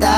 Esi